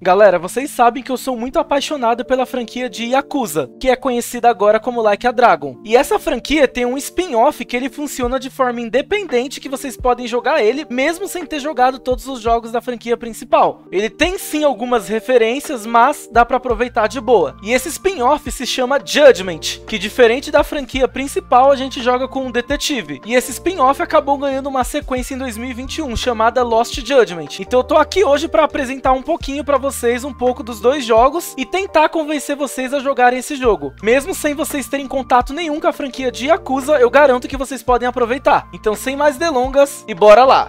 Galera, vocês sabem que eu sou muito apaixonado pela franquia de Yakuza, que é conhecida agora como Like a Dragon. E essa franquia tem um spin-off que ele funciona de forma independente, que vocês podem jogar ele, mesmo sem ter jogado todos os jogos da franquia principal. Ele tem sim algumas referências, mas dá pra aproveitar de boa. E esse spin-off se chama Judgment, que diferente da franquia principal, a gente joga com um detetive. E esse spin-off acabou ganhando uma sequência em 2021, chamada Lost Judgment. Então eu tô aqui hoje pra apresentar um pouquinho pra vocês um pouco dos dois jogos e tentar convencer vocês a jogarem esse jogo. Mesmo sem vocês terem contato nenhum com a franquia de Yakuza, eu garanto que vocês podem aproveitar. Então, sem mais delongas, e bora lá!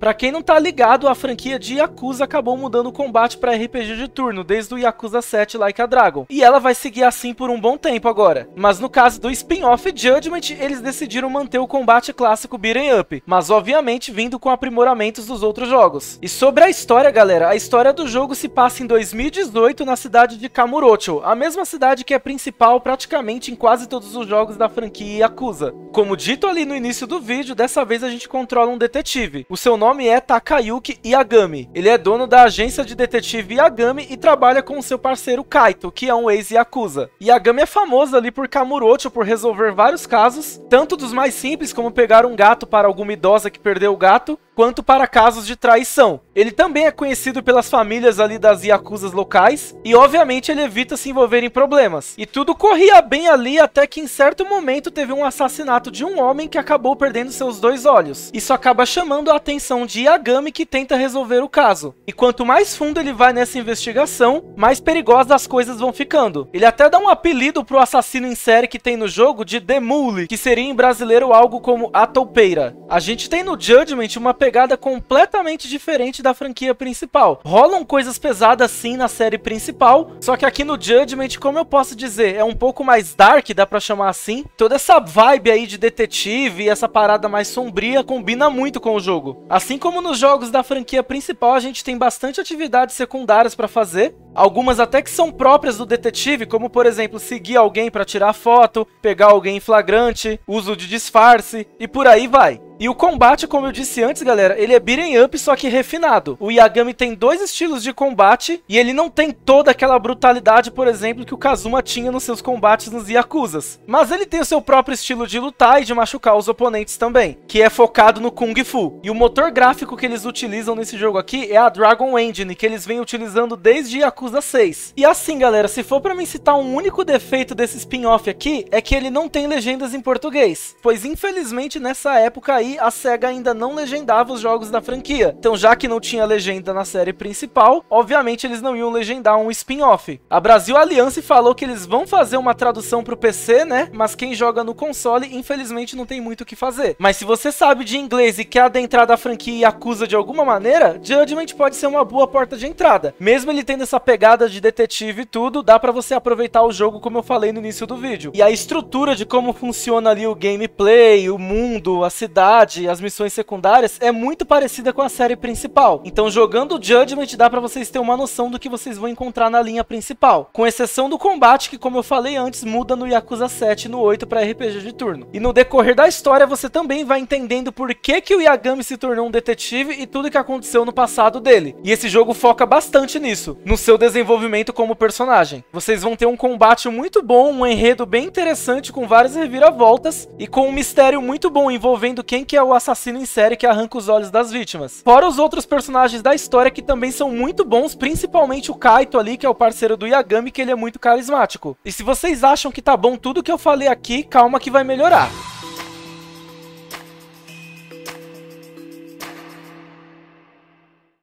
Pra quem não tá ligado, a franquia de Yakuza acabou mudando o combate pra RPG de turno, desde o Yakuza 7 Like a Dragon, e ela vai seguir assim por um bom tempo agora. Mas no caso do spin-off Judgment, eles decidiram manter o combate clássico beat'em up, mas obviamente vindo com aprimoramentos dos outros jogos. E sobre a história, galera, a história do jogo se passa em 2018 na cidade de Kamurocho, a mesma cidade que é principal praticamente em quase todos os jogos da franquia Yakuza. Como dito ali no início do vídeo, dessa vez a gente controla um detetive. O seu nome é Takayuki Yagami. Ele é dono da agência de detetive Yagami e trabalha com seu parceiro Kaito, que é um ex-Yakuza. Yagami é famoso ali por Kamurocho por resolver vários casos, tanto dos mais simples, como pegar um gato para alguma idosa que perdeu o gato, quanto para casos de traição. Ele também é conhecido pelas famílias ali das Yakuzas locais, e obviamente ele evita se envolver em problemas. E tudo corria bem ali até que em certo momento teve um assassinato de um homem que acabou perdendo seus dois olhos. Isso acaba chamando a atenção de Yagami, que tenta resolver o caso. E quanto mais fundo ele vai nessa investigação, mais perigosas as coisas vão ficando. Ele até dá um apelido pro assassino em série que tem no jogo de The Mule, que seria em brasileiro algo como a toupeira. A gente tem no Judgment uma pegada completamente diferente da franquia principal. Rolam coisas pesadas sim na série principal, só que aqui no Judgment, como eu posso dizer, é um pouco mais dark, dá pra chamar assim. Toda essa vibe aí de detetive e essa parada mais sombria combina muito com o jogo. Assim como nos jogos da franquia principal, a gente tem bastante atividades secundárias pra fazer, algumas até que são próprias do detetive, como por exemplo, seguir alguém pra tirar foto, pegar alguém em flagrante, uso de disfarce e por aí vai. E o combate, como eu disse antes, galera, ele é beat'em up, só que refinado. O Yagami tem dois estilos de combate e ele não tem toda aquela brutalidade, por exemplo, que o Kazuma tinha nos seus combates nos Yakuzas. Mas ele tem o seu próprio estilo de lutar e de machucar os oponentes também, que é focado no Kung Fu. E o motor gráfico que eles utilizam nesse jogo aqui é a Dragon Engine, que eles vêm utilizando desde Yakuza 6. E assim, galera, se for pra mim citar um único defeito desse spin-off aqui, é que ele não tem legendas em português, pois infelizmente nessa época aí a SEGA ainda não legendava os jogos da franquia. Então, já que não tinha legenda na série principal, obviamente eles não iam legendar um spin-off. A Brasil Alliance falou que eles vão fazer uma tradução pro PC, né? Mas quem joga no console, infelizmente, não tem muito o que fazer. Mas se você sabe de inglês e quer adentrar da franquia Yakuza de alguma maneira, Judgment pode ser uma boa porta de entrada. Mesmo ele tendo essa pegada de detetive e tudo, dá pra você aproveitar o jogo como eu falei no início do vídeo. E a estrutura de como funciona ali o gameplay, o mundo, a cidade, as missões secundárias é muito parecida com a série principal. Então, jogando o Judgment, dá pra vocês terem uma noção do que vocês vão encontrar na linha principal, com exceção do combate que, como eu falei antes, muda no Yakuza 7 e no 8 pra RPG de turno. E no decorrer da história, você também vai entendendo por que o Yagami se tornou um detetive e tudo que aconteceu no passado dele. E esse jogo foca bastante nisso, no seu desenvolvimento como personagem. Vocês vão ter um combate muito bom, um enredo bem interessante com várias reviravoltas e com um mistério muito bom envolvendo quem que é o assassino em série que arranca os olhos das vítimas. Fora os outros personagens da história que também são muito bons, principalmente o Kaito ali, que é o parceiro do Yagami, que ele é muito carismático. E se vocês acham que tá bom tudo que eu falei aqui, calma que vai melhorar.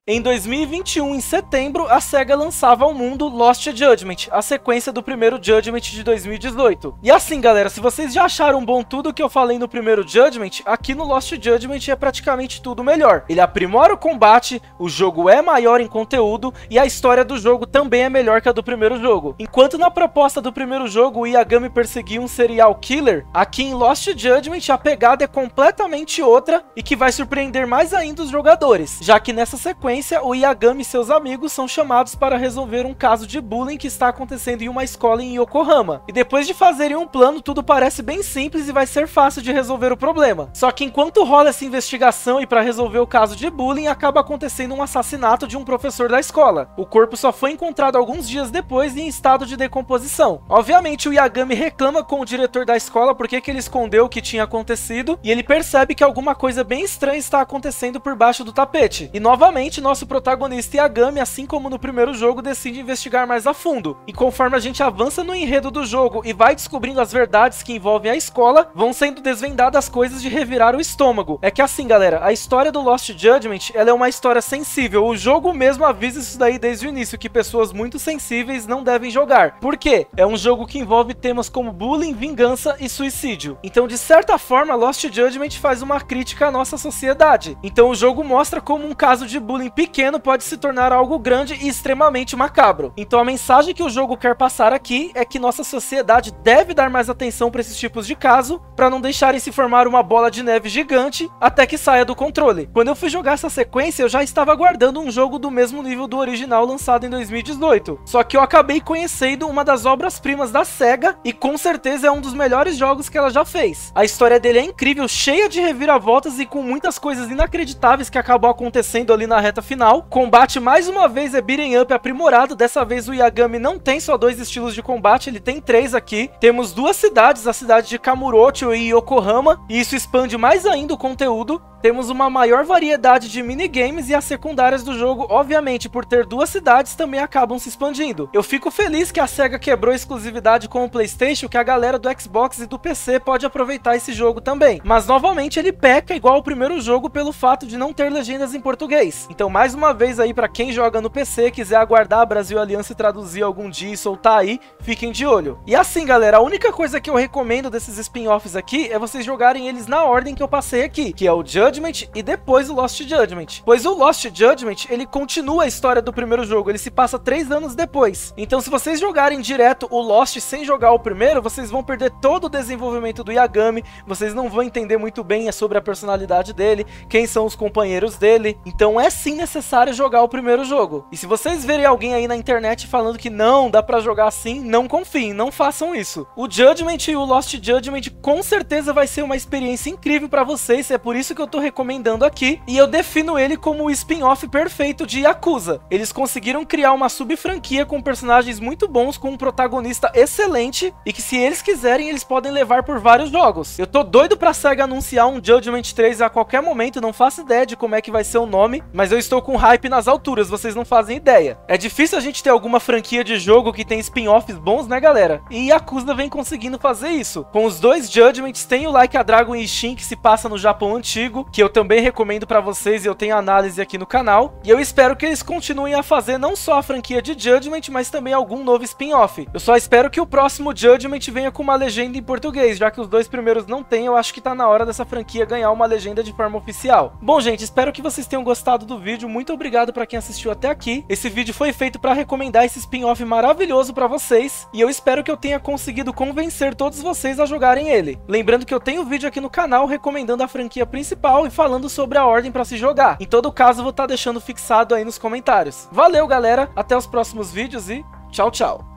Em 2021, em setembro, a SEGA lançava ao mundo Lost Judgment, a sequência do primeiro Judgment de 2018. E assim, galera, se vocês já acharam bom tudo o que eu falei no primeiro Judgment, aqui no Lost Judgment é praticamente tudo melhor. Ele aprimora o combate, o jogo é maior em conteúdo e a história do jogo também é melhor que a do primeiro jogo. Enquanto na proposta do primeiro jogo o Yagami perseguia um serial killer, aqui em Lost Judgment a pegada é completamente outra e que vai surpreender mais ainda os jogadores, já que nessa sequência sequência, o Yagami e seus amigos são chamados para resolver um caso de bullying que está acontecendo em uma escola em Yokohama. E depois de fazerem um plano, tudo parece bem simples e vai ser fácil de resolver o problema. Só que enquanto rola essa investigação e para resolver o caso de bullying, acaba acontecendo um assassinato de um professor da escola. O corpo só foi encontrado alguns dias depois e em estado de decomposição. Obviamente o Yagami reclama com o diretor da escola porque que ele escondeu o que tinha acontecido e ele percebe que alguma coisa bem estranha está acontecendo por baixo do tapete. E novamente nosso protagonista Yagami, assim como no primeiro jogo, decide investigar mais a fundo. E conforme a gente avança no enredo do jogo e vai descobrindo as verdades que envolvem a escola, vão sendo desvendadas coisas de revirar o estômago. É que assim, galera, a história do Lost Judgment, ela é uma história sensível. O jogo mesmo avisa isso daí desde o início, que pessoas muito sensíveis não devem jogar. Por quê? É um jogo que envolve temas como bullying, vingança e suicídio. Então, de certa forma, Lost Judgment faz uma crítica à nossa sociedade. Então, o jogo mostra como um caso de bullying pequeno pode se tornar algo grande e extremamente macabro. Então, a mensagem que o jogo quer passar aqui é que nossa sociedade deve dar mais atenção para esses tipos de caso, para não deixarem se formar uma bola de neve gigante até que saia do controle. Quando eu fui jogar essa sequência, eu já estava aguardando um jogo do mesmo nível do original lançado em 2018. Só que eu acabei conhecendo uma das obras-primas da SEGA e com certeza é um dos melhores jogos que ela já fez. A história dele é incrível, cheia de reviravoltas e com muitas coisas inacreditáveis que acabou acontecendo ali na reta final. Combate mais uma vez é beat'em up aprimorado, dessa vez o Yagami não tem só dois estilos de combate, ele tem três aqui. Temos duas cidades, a cidade de Kamurocho e Yokohama, e isso expande mais ainda o conteúdo. Temos uma maior variedade de minigames e as secundárias do jogo, obviamente, por ter duas cidades, também acabam se expandindo. Eu fico feliz que a SEGA quebrou a exclusividade com o PlayStation, que a galera do Xbox e do PC pode aproveitar esse jogo também. Mas, novamente, ele peca igual ao primeiro jogo pelo fato de não ter legendas em português. Então, mais uma vez aí, pra quem joga no PC, quiser aguardar a Brasil Alliance traduzir algum dia e soltar aí, fiquem de olho. E assim, galera, a única coisa que eu recomendo desses spin-offs aqui é vocês jogarem eles na ordem que eu passei aqui, que é o Judgment e depois o Lost Judgment. Pois o Lost Judgment, ele continua a história do primeiro jogo, ele se passa 3 anos depois. Então se vocês jogarem direto o Lost sem jogar o primeiro, vocês vão perder todo o desenvolvimento do Yagami, vocês não vão entender muito bem sobre a personalidade dele, quem são os companheiros dele. Então é sim necessário jogar o primeiro jogo. E se vocês verem alguém aí na internet falando que não, dá pra jogar assim, não confiem, não façam isso. O Judgment e o Lost Judgment com certeza vai ser uma experiência incrível pra vocês, é por isso que eu tô recomendando aqui, e eu defino ele como o spin-off perfeito de Yakuza. Eles conseguiram criar uma sub-franquia com personagens muito bons, com um protagonista excelente, e que se eles quiserem, eles podem levar por vários jogos. Eu tô doido pra SEGA anunciar um Judgment 3 a qualquer momento, não faço ideia de como é que vai ser o nome, mas eu estou com hype nas alturas, vocês não fazem ideia. É difícil a gente ter alguma franquia de jogo que tem spin-offs bons, né, galera? E Yakuza vem conseguindo fazer isso. Com os 2 Judgments, tem o Like a Dragon e Shin, que se passa no Japão antigo, que eu também recomendo pra vocês e eu tenho análise aqui no canal. E eu espero que eles continuem a fazer não só a franquia de Judgment, mas também algum novo spin-off. Eu só espero que o próximo Judgment venha com uma legenda em português, já que os 2 primeiros não tem, eu acho que tá na hora dessa franquia ganhar uma legenda de forma oficial. Bom, gente, espero que vocês tenham gostado do vídeo, muito obrigado pra quem assistiu até aqui. Esse vídeo foi feito pra recomendar esse spin-off maravilhoso pra vocês, e eu espero que eu tenha conseguido convencer todos vocês a jogarem ele. Lembrando que eu tenho vídeo aqui no canal recomendando a franquia principal e falando sobre a ordem para se jogar. Em todo caso, vou estar deixando fixado aí nos comentários. Valeu, galera, até os próximos vídeos e tchau, tchau!